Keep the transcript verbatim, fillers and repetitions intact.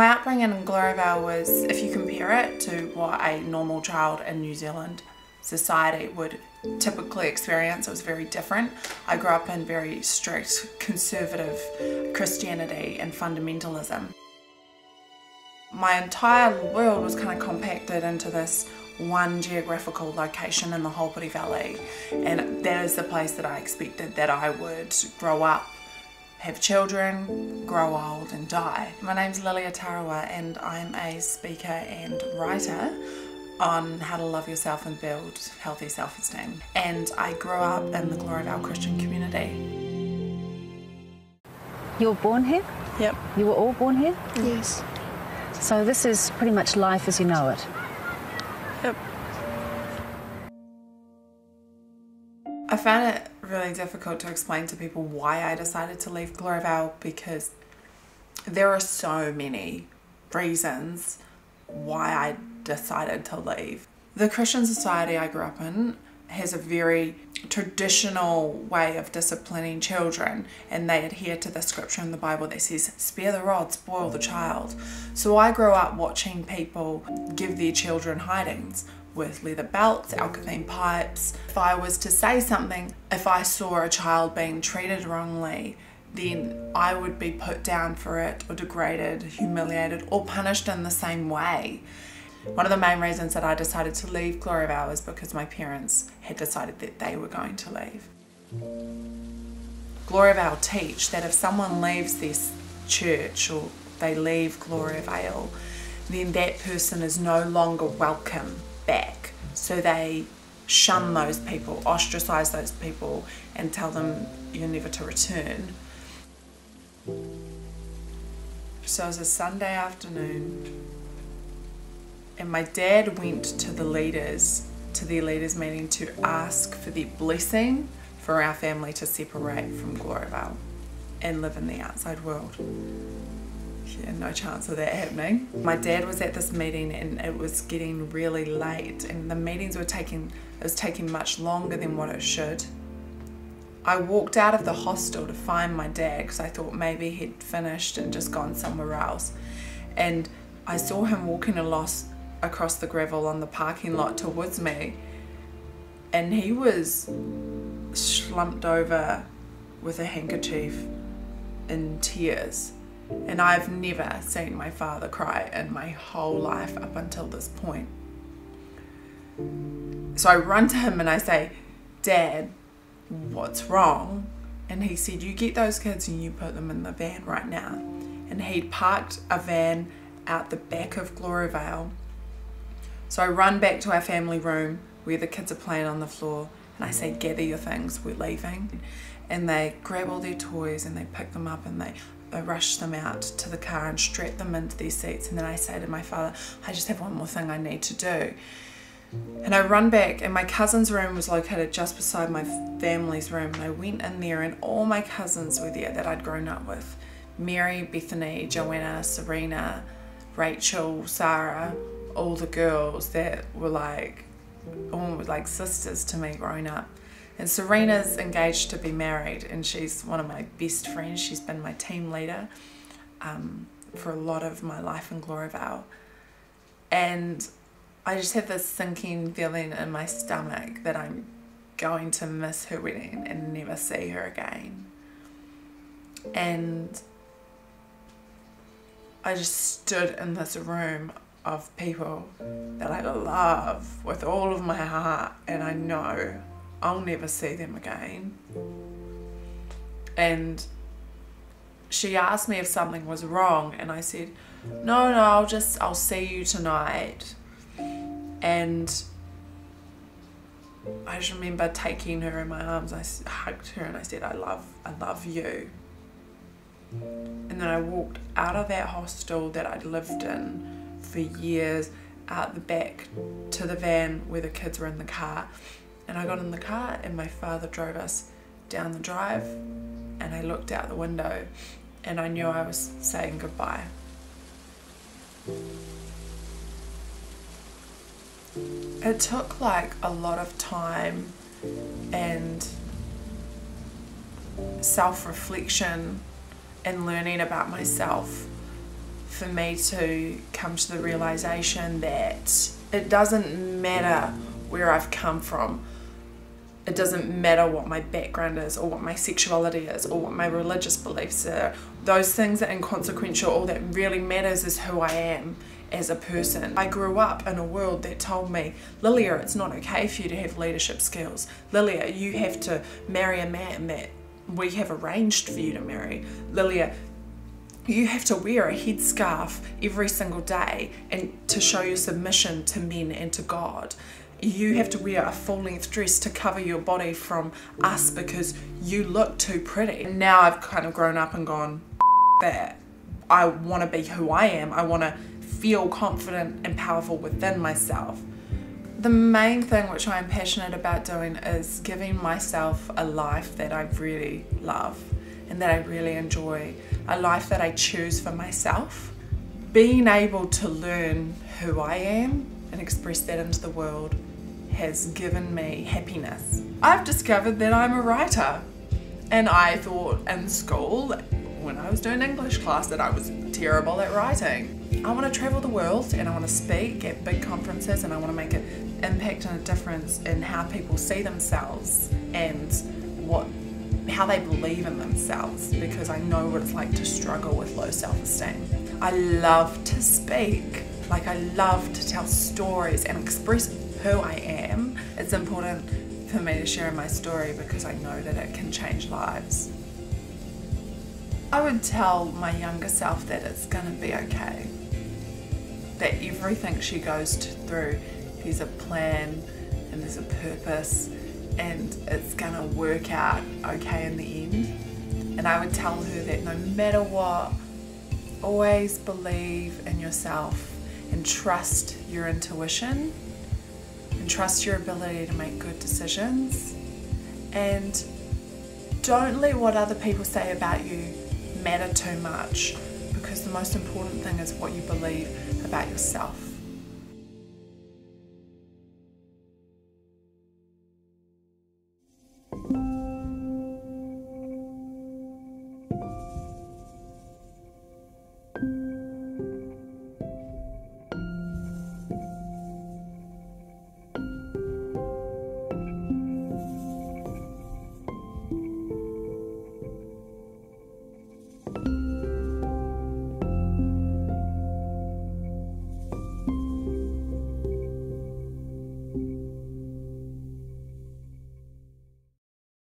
My upbringing in Gloriavale was, if you compare it to what a normal child in New Zealand society would typically experience, it was very different. I grew up in very strict, conservative Christianity and fundamentalism. My entire world was kind of compacted into this one geographical location in the Haupiri Valley, and that is the place that I expected that I would grow up, have children, grow old and die. My name's Lilia Tarawa and I'm a speaker and writer on how to love yourself and build healthy self-esteem. And I grew up in the Gloriavale Christian community. You were born here? Yep. You were all born here? Yes. So this is pretty much life as you know it? Yep. I found it really difficult to explain to people why I decided to leave Gloriavale, because there are so many reasons why I decided to leave. The Christian society I grew up in has a very traditional way of disciplining children, and they adhere to the scripture in the Bible that says, spare the rod, spoil the child. So I grew up watching people give their children hidings with leather belts, alkaline pipes. If I was to say something, if I saw a child being treated wrongly, then I would be put down for it or degraded, humiliated or punished in the same way. One of the main reasons that I decided to leave Gloriavale was because my parents had decided that they were going to leave. Gloriavale teach that if someone leaves this church or they leave Gloriavale, then that person is no longer welcome back. So they shun those people, ostracize those people and tell them you're never to return. So it was a Sunday afternoon. And my dad went to the leaders, to their leaders meeting to ask for their blessing for our family to separate from Gloriavale and live in the outside world. Yeah, no chance of that happening. My dad was at this meeting and it was getting really late and the meetings were taking, it was taking much longer than what it should. I walked out of the hostel to find my dad because I thought maybe he'd finished and just gone somewhere else. And I saw him walking along across the gravel on the parking lot towards me, and he was slumped over with a handkerchief in tears, and I've never seen my father cry in my whole life up until this point. So I run to him and I say, Dad, what's wrong? And he said, you get those kids and you put them in the van right now. And he'd parked a van out the back of Gloriavale. So I run back to our family room where the kids are playing on the floor and I say, gather your things, we're leaving. And they grab all their toys and they pick them up and they, they rush them out to the car and strap them into their seats. And then I say to my father, I just have one more thing I need to do. And I run back and my cousin's room was located just beside my family's room. And I went in there and all my cousins were there that I'd grown up with. Mary, Bethany, Joanna, Serena, Rachel, Sarah, all the girls that were like, all were like sisters to me growing up. And Serena's engaged to be married and she's one of my best friends. She's been my team leader um, for a lot of my life in Gloriavale. And I just have this sinking feeling in my stomach that I'm going to miss her wedding and never see her again. And I just stood in this room of people that I love with all of my heart and I know I'll never see them again. And she asked me if something was wrong and I said, no, no, I'll just, I'll see you tonight. And I just remember taking her in my arms, I hugged her and I said, I love, I love you. And then I walked out of that hostel that I'd lived in for years, out the back to the van where the kids were in the car. And I got in the car and my father drove us down the drive and I looked out the window and I knew I was saying goodbye. It took like a lot of time and self-reflection and learning about myself for me to come to the realization that it doesn't matter where I've come from. It doesn't matter what my background is, or what my sexuality is, or what my religious beliefs are. Those things are inconsequential. All that really matters is who I am as a person. I grew up in a world that told me, Lilia, it's not okay for you to have leadership skills. Lilia, you have to marry a man that we have arranged for you to marry. Lilia, you have to wear a headscarf every single day and to show your submission to men and to God. You have to wear a full-length dress to cover your body from us because you look too pretty. And now I've kind of grown up and gone, that. I want to be who I am. I want to feel confident and powerful within myself. The main thing which I'm passionate about doing is giving myself a life that I really love and that I really enjoy. A life that I choose for myself. Being able to learn who I am and express that into the world has given me happiness. I've discovered that I'm a writer, and I thought in school, when I was doing English class, that I was terrible at writing. I want to travel the world, and I want to speak at big conferences, and I want to make an impact and a difference in how people see themselves and what, how they believe in themselves, because I know what it's like to struggle with low self-esteem. I love to speak. Like, I love to tell stories and express who I am. It's important for me to share my story because I know that it can change lives. I would tell my younger self that it's gonna be okay. That everything she goes through, there's a plan and there's a purpose, and it's gonna work out okay in the end. And I would tell her that no matter what, always believe in yourself. And trust your intuition, and trust your ability to make good decisions, and don't let what other people say about you matter too much, because the most important thing is what you believe about yourself.